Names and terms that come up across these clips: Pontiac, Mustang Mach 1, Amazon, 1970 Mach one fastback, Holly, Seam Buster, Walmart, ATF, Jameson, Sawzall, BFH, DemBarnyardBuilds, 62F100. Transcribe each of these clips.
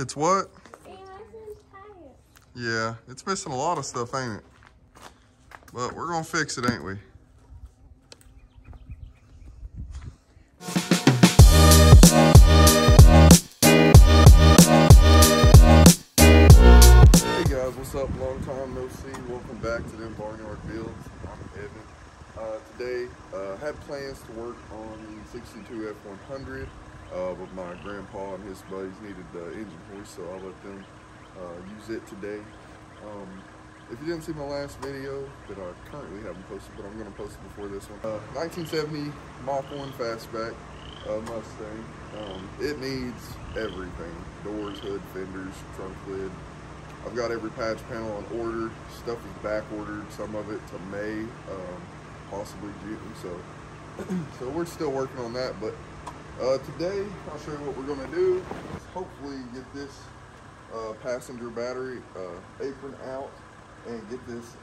It's what? Yeah, it's missing a lot of stuff, ain't it? But we're gonna fix it, ain't we? Hey guys, what's up? Long time no see. Welcome back to Them Barnyard Builds. I'm Evan. Today, I had plans to work on the 62F100, but my grandpa and his buddies needed the engine hoist, so I let them use it today. If you didn't see my last video that I currently haven't posted, but I'm going to post it before this one, 1970 Mach 1 fastback Mustang. It needs everything: doors, hood, fenders, trunk lid. I've got every patch panel on order. Stuff is back ordered, some of it to May, possibly June. So we're still working on that. But today I'll show you what we're going to do. Hopefully get this passenger battery apron out and get this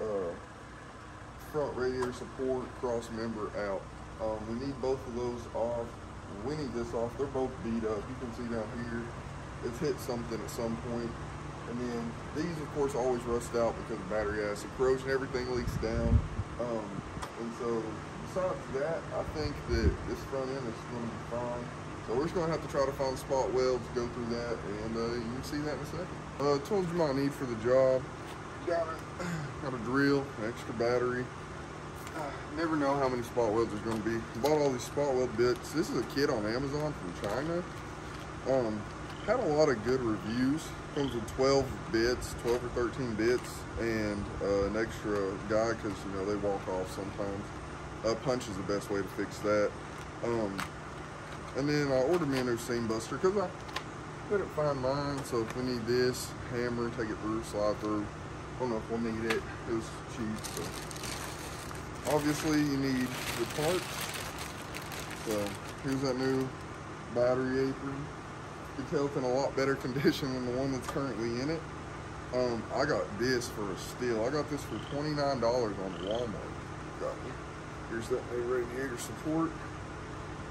front radiator support cross member out. We need both of those off. We need this off. They're both beat up. You can see down here it's hit something at some point. And then these of course always rust out because the battery acid corrosion, everything leaks down. And so besides that, I think that this front end is going to be fine. So we're just going to have to try to find spot welds, go through that, and you can see that in a second. Tools you might need for the job. Got a drill, an extra battery. Never know how many spot welds there's going to be. Bought all these spot weld bits. This is a kit on Amazon from China. Had a lot of good reviews. Comes with 12 bits, 12 or 13 bits, and an extra guy because, you know, they walk off sometimes. A punch is the best way to fix that. And then I ordered me a new Seam Buster because I couldn't find mine. So if we need this, hammer, take it through, slide through. I don't know if we'll need it. It was cheap. So. Obviously, you need the parts. So here's that new battery apron. You can tell it's in a lot better condition than the one that's currently in it. I got this for a steal. I got this for $29 on Walmart. Got it. Here's that new radiator support.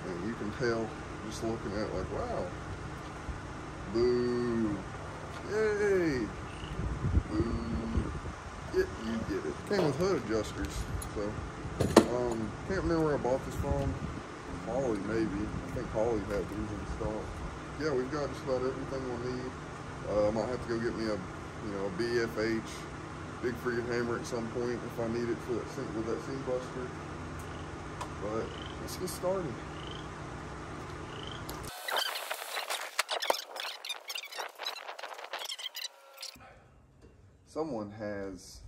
And you can tell just looking at it like, wow. Boo. Yay. Boo. You get it. Came with hood adjusters. So, can't remember where I bought this from. Holly, maybe. I think Holly had these installed. Yeah, we've got just about everything we'll need. I might have to go get me a BFH, big free hammer at some point if I need it for that with that Seam Buster. But let's get started. Someone has,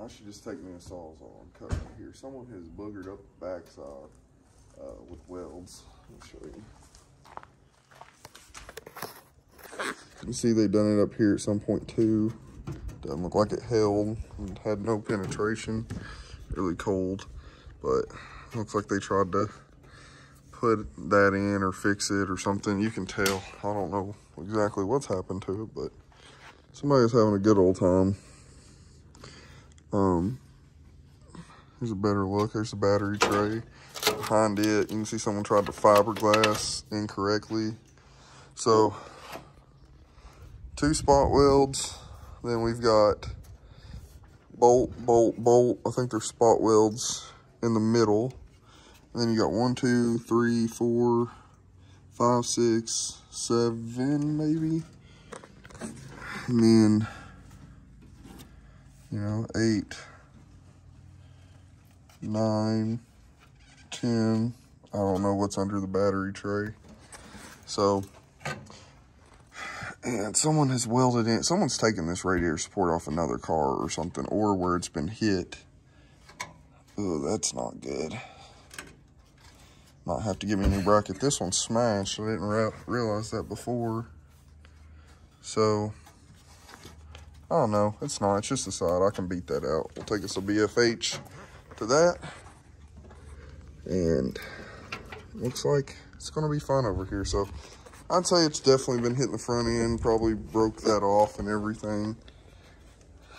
I should just take me a sawzall and cut right here. Someone has boogered up the backside with welds. Let me show you. You see they've done it up here at some point too. Doesn't look like it held and had no penetration. Really cold, but looks like they tried to put that in or fix it or something. You can tell. I don't know exactly what's happened to it, but somebody's having a good old time. Here's a better look. There's the battery tray. Behind it, you can see someone tried to fiberglass incorrectly. So, two spot welds. Then we've got bolt, bolt, bolt. I think there's spot welds in the middle. And then you got 1, 2, 3, 4, 5, 6, 7, maybe. And then, 8, 9, 10. I don't know what's under the battery tray. So, and someone has welded in. Someone's taken this radiator support off another car or something, or where it's been hit. Oh, that's not good. Might have to give me a new bracket. This one's smashed. I didn't realize that before. So, I don't know. It's not. It's just the side. I can beat that out. We'll take us a BFH to that. And looks like it's going to be fine over here. So I'd say it's definitely been hitting the front end. Probably broke that off and everything.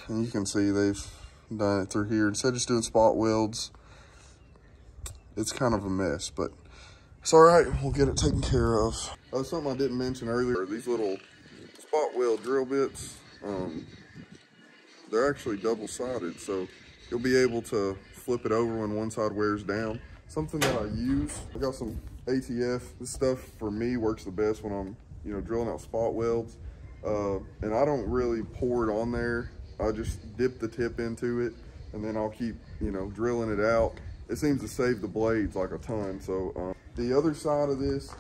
And you can see they've done it through here. Instead of just doing spot welds, it's kind of a mess. But it's all right. We'll get it taken care of. Oh, something I didn't mention earlier, these little spot weld drill bits, they're actually double-sided, so you'll be able to flip it over when one side wears down. Something that I use, I got some ATF. This stuff for me works the best when I'm, you know, drilling out spot welds, and I don't really pour it on there. I just dip the tip into it, and then I'll keep, you know, drilling it out. It seems to save the blades like a ton. So the other side of this,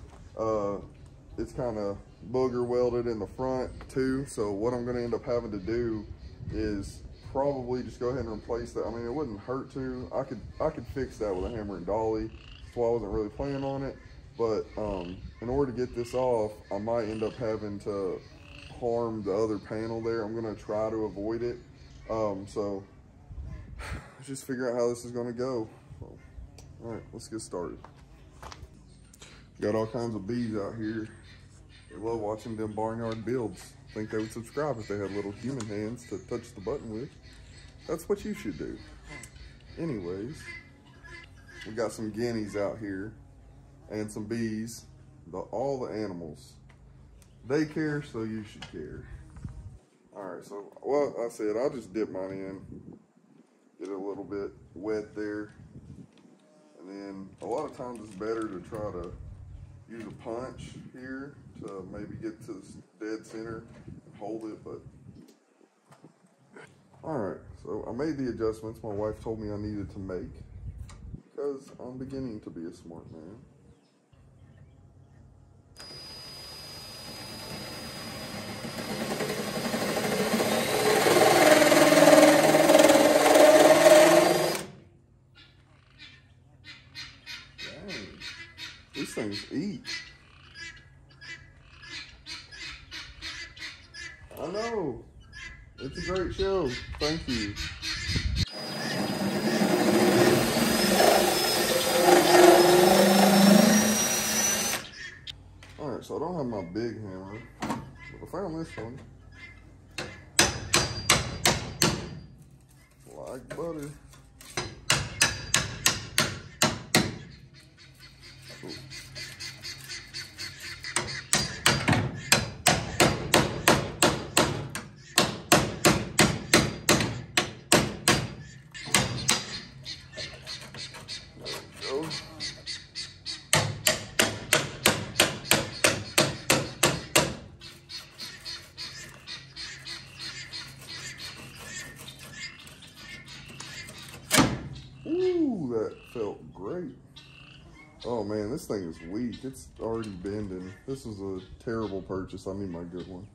it's kind of booger welded in the front too. So what I'm gonna end up having to do is probably just go ahead and replace that. I mean, it wouldn't hurt to. I could fix that with a hammer and dolly. That's why I wasn't really planning on it. But in order to get this off, I might end up having to harm the other panel there. I'm gonna try to avoid it. So let's just figure out how this is gonna go. All right, let's get started. Got all kinds of bees out here. They love watching them barnyard builds. Think they would subscribe if they had little human hands to touch the button with. That's what you should do. Anyways, we got some guineas out here and some bees. All the animals. They care, so you should care. All right, so well, I said I'll just dip mine in, get it a little bit wet there. And then a lot of times it's better to try to use a punch here to maybe get to the dead center and hold it, but. All right, so I made the adjustments my wife told me I needed to make because I'm beginning to be a smart man. Eat. I know. It's a great show. Thank you. All right, so I don't have my big hammer, but I found this one. Like butter. Cool. Oh man, this thing is weak. It's already bending. This was a terrible purchase. I need my good one.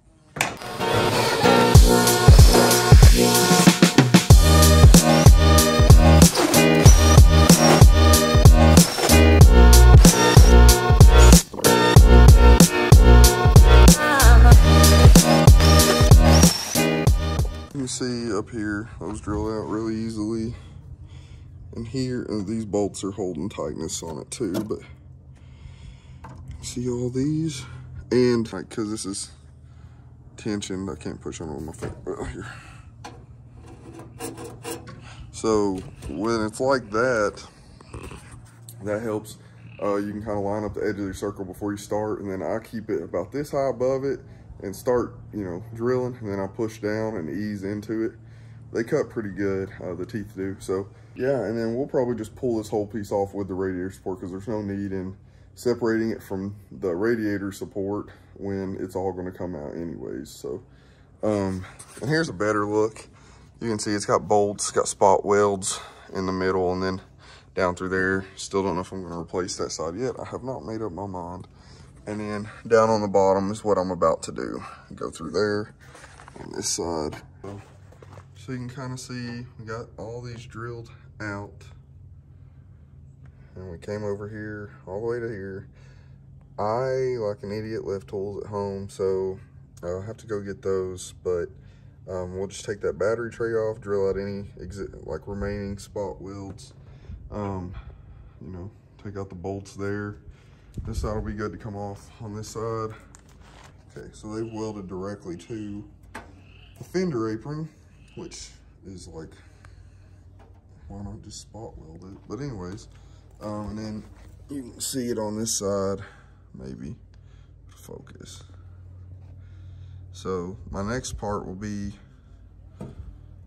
You can see up here, those drilled out really easily. And here, these bolts are holding tightness on it too, but see all these? And like, cause this is tensioned, I can't push on it with my foot. Oh, here. So when it's like that, that helps. You can kind of line up the edge of your circle before you start, and then I keep it about this high above it and start, you know, drilling, and then I push down and ease into it. They cut pretty good, the teeth do. So yeah, and then we'll probably just pull this whole piece off with the radiator support because there's no need in separating it from the radiator support when it's all gonna come out anyways. So, and here's a better look. You can see it's got bolts, got spot welds in the middle, and then down through there. Still don't know if I'm gonna replace that side yet. I have not made up my mind. And then down on the bottom is what I'm about to do. Go through there on this side. So you can kind of see, we got all these drilled out. And we came over here, all the way to here. I, like an idiot, left tools at home, so I'll have to go get those, but we'll just take that battery tray off, drill out any like remaining spot welds. You know, take out the bolts there. This side will be good to come off on this side. Okay, so they've welded directly to the fender apron, which is like, why not just spot weld it? But anyways, and then you can see it on this side, maybe focus. So my next part will be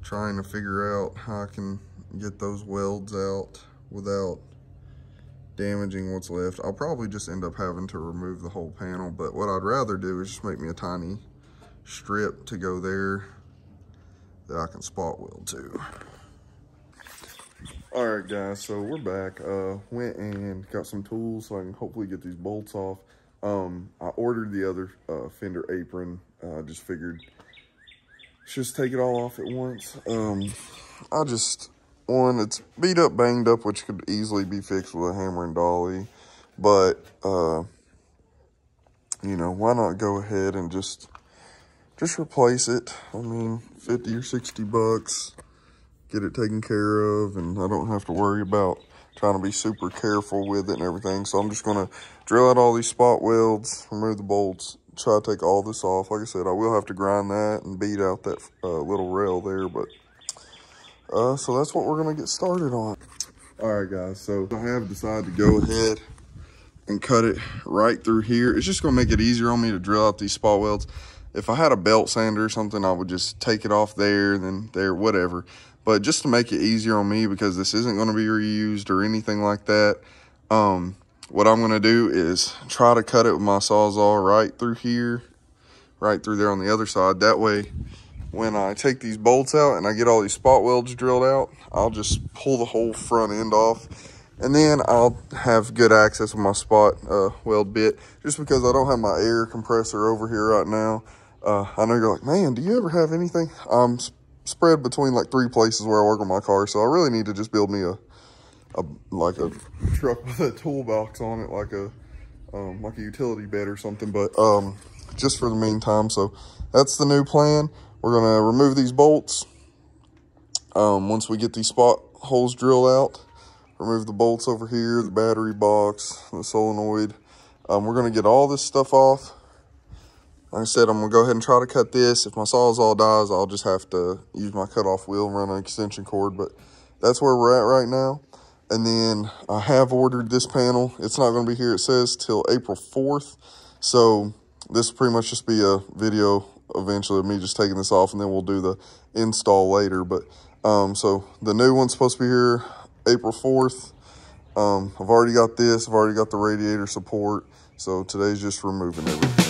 trying to figure out how I can get those welds out without damaging what's left. I'll probably just end up having to remove the whole panel, but what I'd rather do is just make me a tiny strip to go there that I can spot weld to. All right guys, so we're back. Went and got some tools so I can hopefully get these bolts off. I ordered the other fender apron. Just figured just take it all off at once. I just, one, it's beat up, banged up, which could easily be fixed with a hammer and dolly, but you know, why not go ahead and just replace it. I mean, 50 or 60 bucks, get it taken care of, and I don't have to worry about trying to be super careful with it and everything. So I'm just gonna drill out all these spot welds, remove the bolts, try to take all this off. Like I said, I will have to grind that and beat out that little rail there, but so that's what we're gonna get started on. All right guys, so I have decided to go ahead and cut it right through here. It's just gonna make it easier on me to drill out these spot welds. If I had a belt sander or something, I would just take it off there, then there, whatever. But just to make it easier on me, because this isn't gonna be reused or anything like that, what I'm gonna do is try to cut it with my Sawzall right through here, right through there on the other side. That way, when I take these bolts out and I get all these spot welds drilled out, I'll just pull the whole front end off. And then I'll have good access with my spot weld bit, just because I don't have my air compressor over here right now. I know you're like, man, do you ever have anything? I'm spread between like three places where I work on my car, so I really need to just build me a truck with a toolbox on it, like a utility bed or something. But just for the meantime, so that's the new plan. We're gonna remove these bolts. Once we get these spot holes drilled out, remove the bolts over here, the battery box, the solenoid. We're gonna get all this stuff off. Like I said, I'm gonna go ahead and try to cut this. If my Sawzall dies, I'll just have to use my cutoff wheel and run an extension cord, but that's where we're at right now. And then I have ordered this panel. It's not gonna be here, it says, till April 4th. So this will pretty much just be a video eventually of me just taking this off, and then we'll do the install later. But so the new one's supposed to be here April 4th. I've already got this, I've already got the radiator support, so today's just removing everything.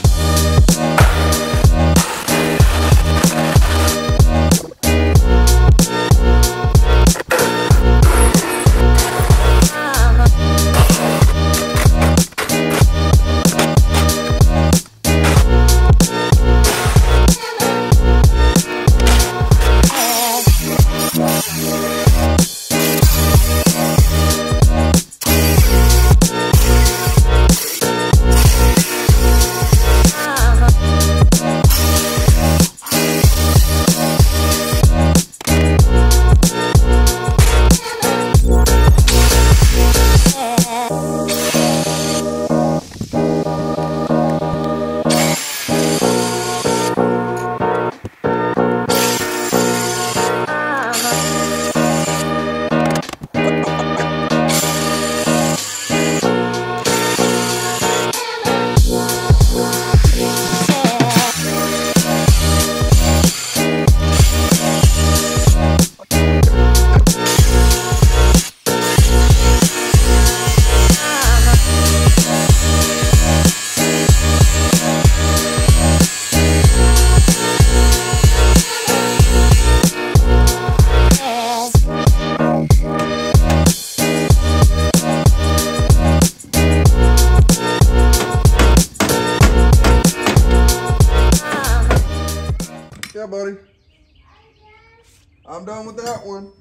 Buddy, I'm done with that one.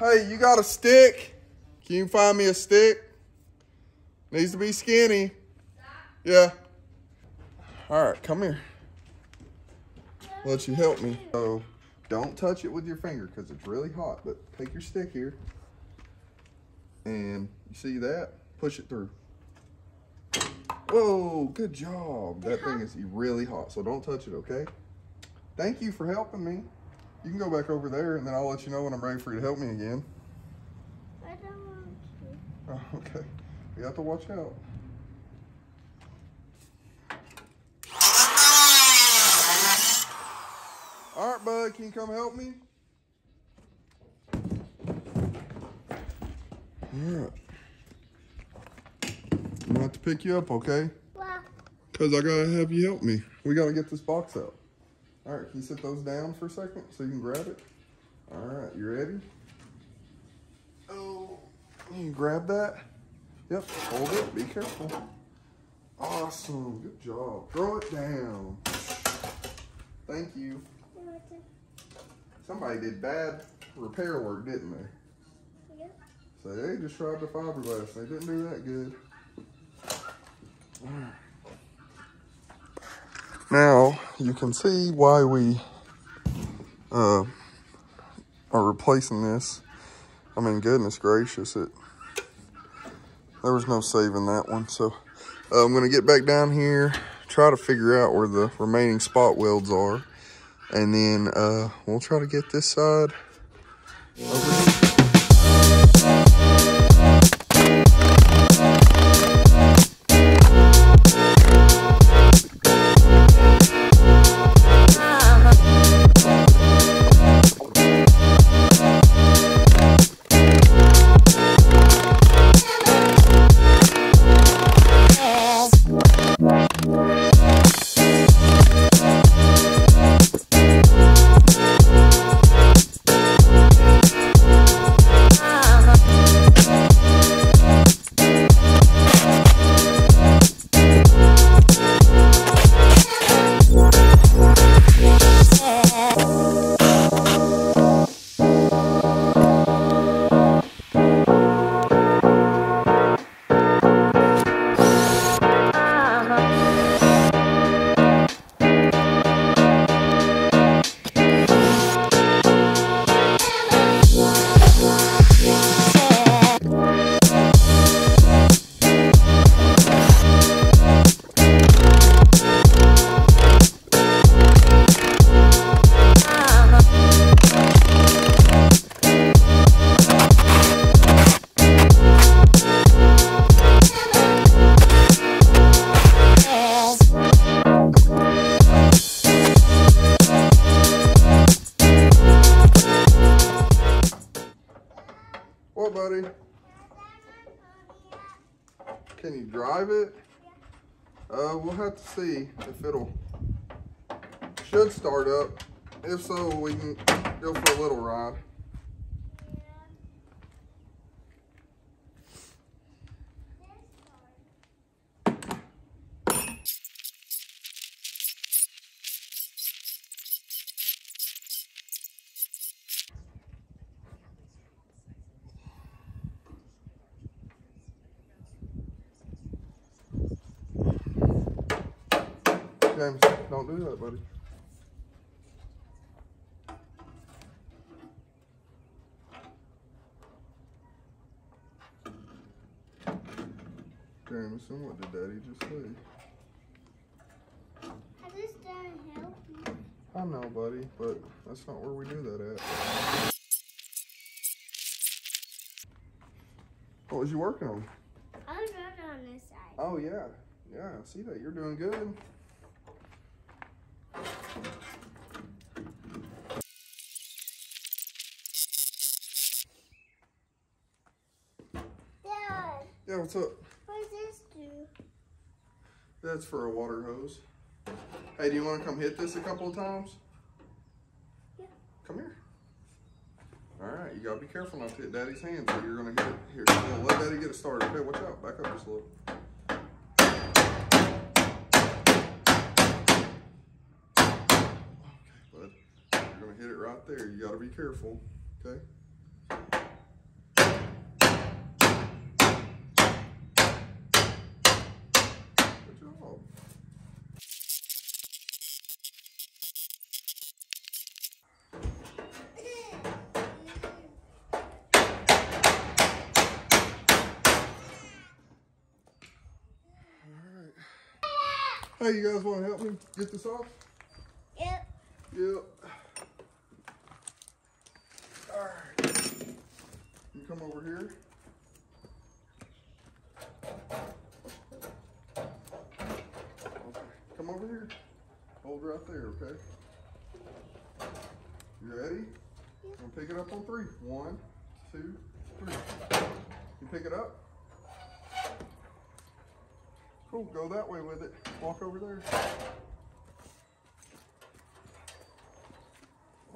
Hey, you got a stick? Can you find me a stick? Needs to be skinny. Yeah. All right, come here. I'll let you help me. So don't touch it with your finger because it's really hot, but take your stick here and you see that? Push it through. Whoa, good job. That thing is really hot, so don't touch it, okay? Thank you for helping me. You can go back over there, and then I'll let you know when I'm ready for you to help me again. I don't want to. Okay, we have to watch out. All right, bud, can you come help me? All right. I'm gonna have to pick you up, okay? Why? Because I gotta have you help me. We gotta get this box out. All right, can you sit those down for a second so you can grab it? All right, you ready? Oh, you can grab that. Yep, hold it, be careful. Awesome, good job. Throw it down. Thank you. Somebody did bad repair work, didn't they? Yep. So they just tried the fiberglass. They didn't do that good. Now, you can see why we are replacing this. I mean, goodness gracious, there was no saving that one. So I'm going to get back down here, try to figure out where the remaining spot welds are, and then we'll try to get this side over here. Can you drive it? We'll have to see if it'll, should start up. If so, we can go for a little ride. James, don't do that, buddy. Jameson, what did Daddy just say? I just didn't help you. I know, buddy, but that's not where we do that at. What was you working on? I was working on this side. Oh, yeah. Yeah, I see that. You're doing good. Yeah, what's up? What does this do? That's for a water hose. Hey, do you want to come hit this a couple of times? Yeah. Come here. All right, you got to be careful not to hit Daddy's hands, or you're going to hit it. Here, so let Daddy get it started. Okay, watch out. Back up just a little. Okay, bud. You're going to hit it right there. You got to be careful, okay? Hey, you guys want to help me get this off? Yep. Yep. All right. You come over here. here? Hold right there, okay? You ready? Yeah. I'm gonna pick it up on three. 1, 2, 3. You pick it up? Cool, go that way with it. Walk over there.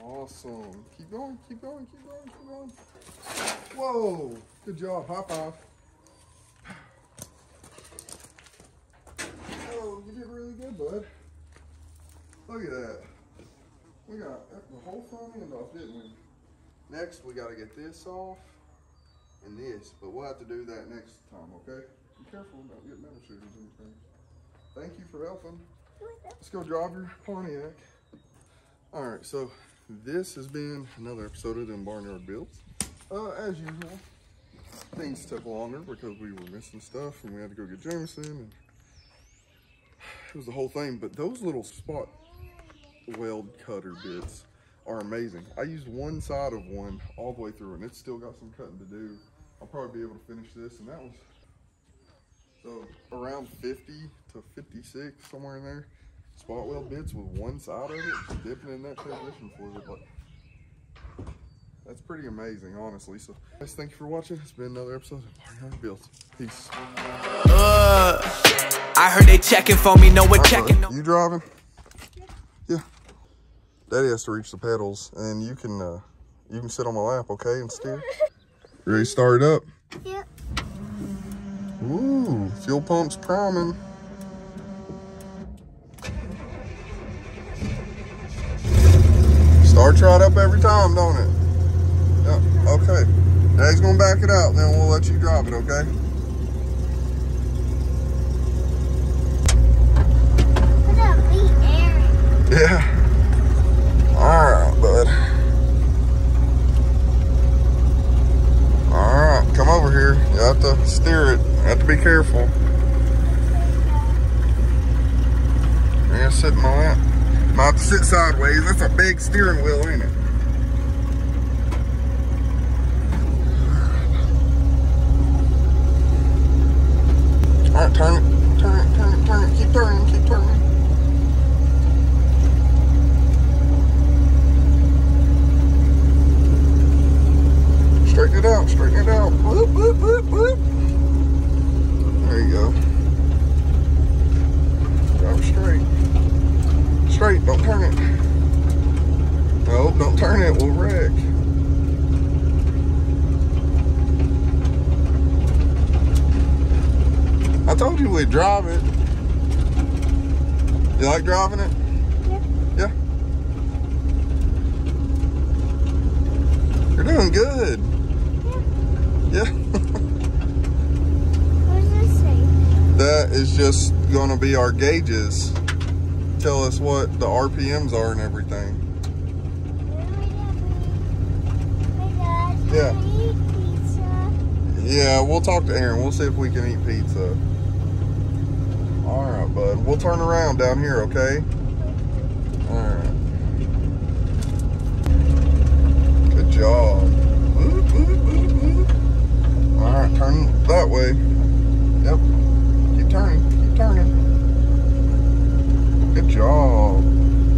Awesome. Keep going, keep going, keep going, keep going. Whoa! Good job, high five. Oh, you did really good, bud. Look at that. We got the whole front end off, didn't we? Next, we gotta get this off and this, but we'll have to do that next time, okay? Be careful about getting metal shooters or anything. Thank you for helping. Let's go drive your Pontiac. All right, so this has been another episode of Dem Barnyard Builds. As usual, things took longer because we were missing stuff and we had to go get Jameson, and it was the whole thing. But those little spot weld cutter bits are amazing. I used one side of one all the way through and it's still got some cutting to do. I'll probably be able to finish this, and that was so around 50 to 56, somewhere in there. Spot weld bits with one side of it, just dipping in that transition fluid. Like, that's pretty amazing, honestly. So, guys, thank you for watching. It's been another episode of Barnyard Builds. Peace. I heard they checking for me. No, we're checking. You driving? Yeah. Daddy has to reach the pedals, and you can sit on my lap, okay, and steer. You ready to start it up? Yep. Ooh, fuel pump's priming. Starts right up every time, don't it? Yep. Okay. Daddy's gonna back it out, then we'll let you drive it, okay? Look at me, Aaron. Yeah. Alright, bud. Alright, come over here. You have to steer it. You have to be careful. You're gonna sit in my lap. I have to sit sideways. That's a big steering wheel, ain't it? All right, turn it, turn it, turn it, turn it. Keep turning, keep turning. Straighten it out, straighten it out. Boop, boop, boop, boop. There you go. Drive straight. Straight, don't turn it. No, don't turn it, we'll wreck. I told you we'd drive it. You like driving it? Yeah. Yeah? You're doing good. Yeah. Yeah. What does this say? That is just gonna be our gauges. Tell us what the RPMs are and everything. Yeah. Can we eat pizza? Yeah, we'll talk to Aaron. We'll see if we can eat pizza. All right, bud. We'll turn around down here, okay? All right. Good job. Boop, boop, boop, boop. All right, turn that way. Yep. Keep turning. Keep turning. Good job.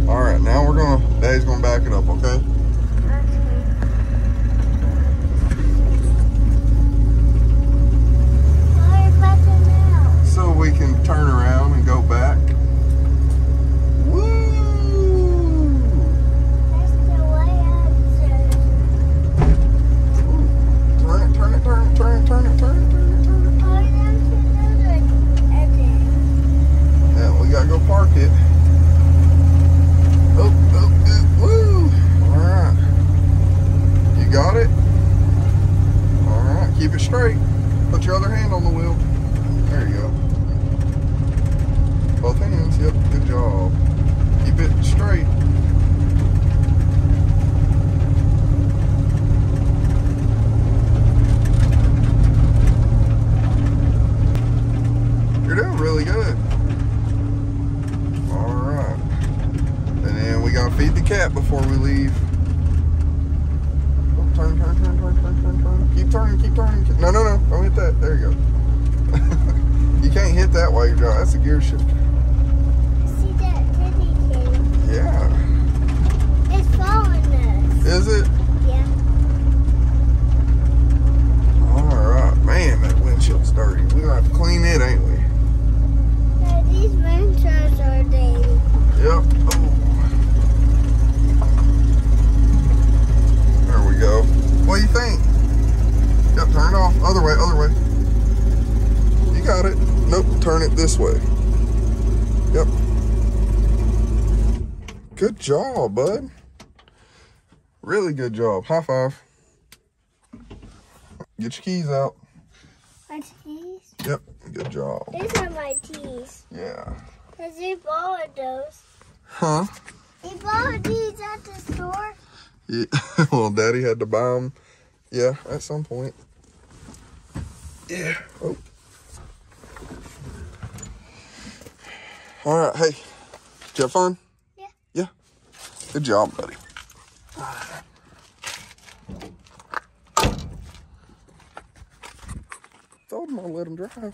All right, now we're gonna, Daddy's gonna back it up, okay? Why are you backing out? So we can turn around and go back. Woo! That's the way I deserve. Turn it, turn it, turn it, turn it, turn it, turn it, turn it, turn it. Yeah, we gotta go park it. Oh, oh, oh, woo! Alright. You got it? Alright, keep it straight. Put your other hand on the wheel. There you go. Both hands, yep, good job. Keep it straight. You're doing really good. Feed the cat before we leave. Oh, turn, turn, turn, turn, turn, turn, turn. Keep turning, keep turning. No, no, no. Don't hit that. There you go. You can't hit that while you're driving. That's a gear shifter. See that? Is it? Yeah. Alright, man, that windshield's dirty. We're gonna have to clean it, ain't we? Yeah, these windshields are dirty. Yep. Oh. There we go. What do you think? Yep, turn it off. Other way, other way. You got it. Nope, turn it this way. Yep. Good job, bud. Really good job. High five. Get your keys out. My keys? Yep. Good job. These are my keys. Yeah. Because you borrowed those. Huh? You borrowed these at the store? Yeah. Well, Daddy had to buy them. Yeah, at some point. Yeah. Oh. All right. Hey, did you have fun? Yeah. Yeah. Good job, buddy. Told him I'll let him drive.